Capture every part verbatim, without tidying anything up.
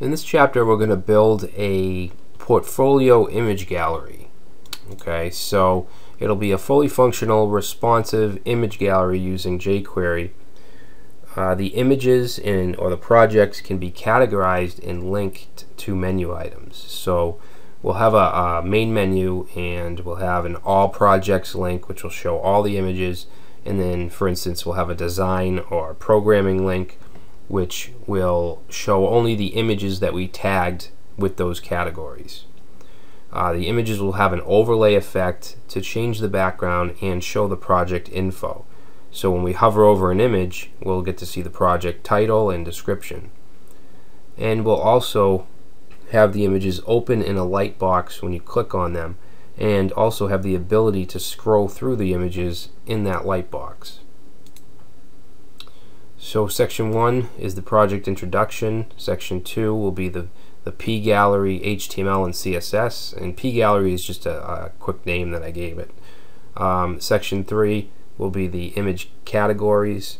In this chapter, we're going to build a portfolio image gallery. Okay, so it'll be a fully functional, responsive image gallery using jQuery. Uh, the images in or the projects can be categorized and linked to menu items. So we'll have a, a main menu, and we'll have an all projects link, which will show all the images. And then, for instance, we'll have a design or programming link, which will show only the images that we tagged with those categories. Uh, the images will have an overlay effect to change the background and show the project info. So when we hover over an image, we'll get to see the project title and description. And we'll also have the images open in a light box when you click on them, and also have the ability to scroll through the images in that light box. So section one is the project introduction. Section two will be the, the pgallery, H T M L, and C S S. And pgallery is just a, a quick name that I gave it. Um, section three will be the image categories.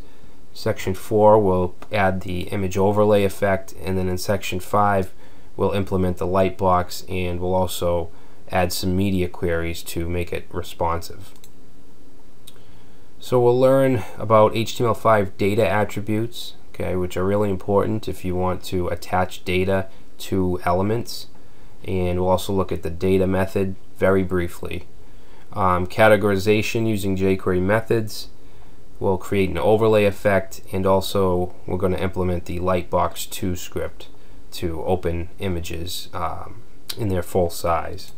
Section four will add the image overlay effect. And then in section five, we'll implement the light box, and we'll also add some media queries to make it responsive. So we'll learn about H T M L five data attributes, okay, which are really important if you want to attach data to elements. And we'll also look at the data method very briefly. Um, categorization using jQuery methods. We'll create an overlay effect, and also we're going to implement the Lightbox two script to open images um, in their full size.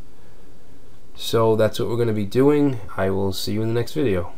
So that's what we're going to be doing. I will see you in the next video.